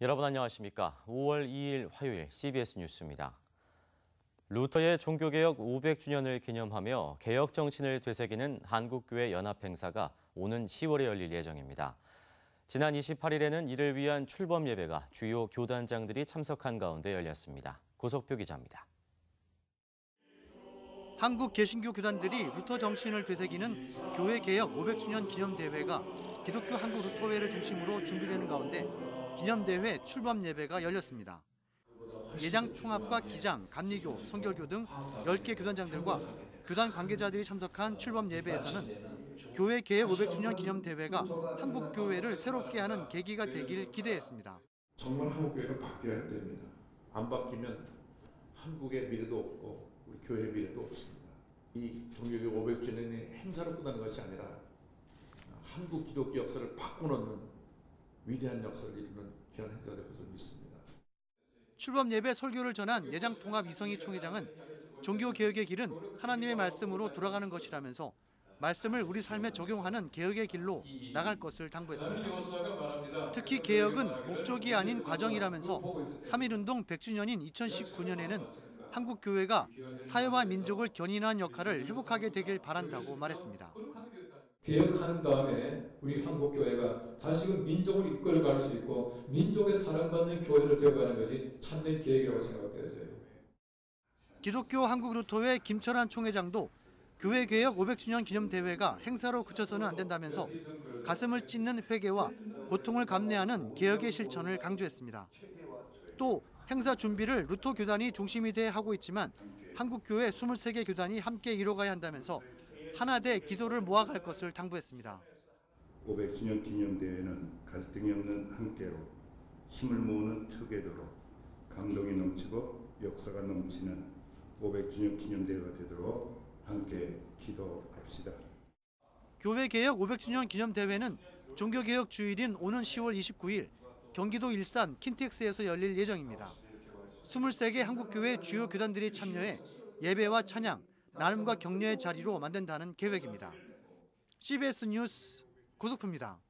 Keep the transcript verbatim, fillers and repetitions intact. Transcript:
여러분 안녕하십니까? 오월 이일 화요일 씨비에스 뉴스입니다. 루터의 종교개혁 오백 주년을 기념하며 개혁정신을 되새기는 한국교회 연합행사가 오는 시월에 열릴 예정입니다. 지난 이십팔일에는 이를 위한 출범 예배가 주요 교단장들이 참석한 가운데 열렸습니다. 고석표 기자입니다. 한국 개신교 교단들이 루터 정신을 되새기는 교회 개혁 오백 주년 기념대회가 기독교한국루터회를 중심으로 준비되는 가운데 기념대회 출범 예배가 열렸습니다. 예장통합과 기장, 감리교, 성결교 등 열 개 교단장들과 교단 관계자들이 참석한 출범 예배에서는 교회 개혁 오백 주년 기념대회가 한국 교회를 새롭게 하는 계기가 되길 기대했습니다. 정말 한국 교회가 바뀌어야 됩니다. 안 바뀌면 한국의 미래도 없고 우리 교회의 미래도 없습니다. 이 종교개혁 오백 주년이 행사로 끝나는 것이 아니라 한국 기독교 역사를 바꿔놓는 위대한 역사를 이루는 귀한 행사가 될 것을 믿습니다. 출범 예배 설교를 전한 예장통합 이성희 총회장은 종교개혁의 길은 하나님의 말씀으로 돌아가는 것이라면서 말씀을 우리 삶에 적용하는 개혁의 길로 나갈 것을 당부했습니다. 특히 개혁은 목적이 아닌 과정이라면서 삼일운동 백 주년인 이천십구년에는 한국 교회가 사회와 민족을 견인한 역할을 회복하게 되길 바란다고 말했습니다. 개혁한 다음에 우리 한국교회가 다시금 민족을 이끌어갈 수 있고 민족의 사랑받는 교회로 되어가는 것이 참된 계획이라고 생각되어져요. 기독교한국루터회 김철환 총회장도 교회개혁 오백 주년 기념대회가 행사로 그쳐서는 안 된다면서 가슴을 찢는 회개와 고통을 감내하는 개혁의 실천을 강조했습니다. 또 행사 준비를 루터 교단이 중심이 돼 하고 있지만 한국교회 이십삼 개 교단이 함께 이뤄가야 한다면서 하나 돼 기도를 모아갈 것을 당부했습니다. 오백 주년 기념대회는 갈등이 없는 함께로 힘을 모으는 투게더로 감동이 넘치고 역사가 넘치는 오백 주년 기념대회가 되도록 함께 기도합시다. 교회개혁 오백 주년 기념대회는 종교개혁 주일인 오는 시월 이십구일 경기도 일산 킨텍스에서 열릴 예정입니다. 이십삼 개 한국교회 주요 교단들이 참여해 예배와 찬양, 나눔과 격려의 자리로 만든다는 계획입니다. 씨비에스 뉴스 고석표입니다.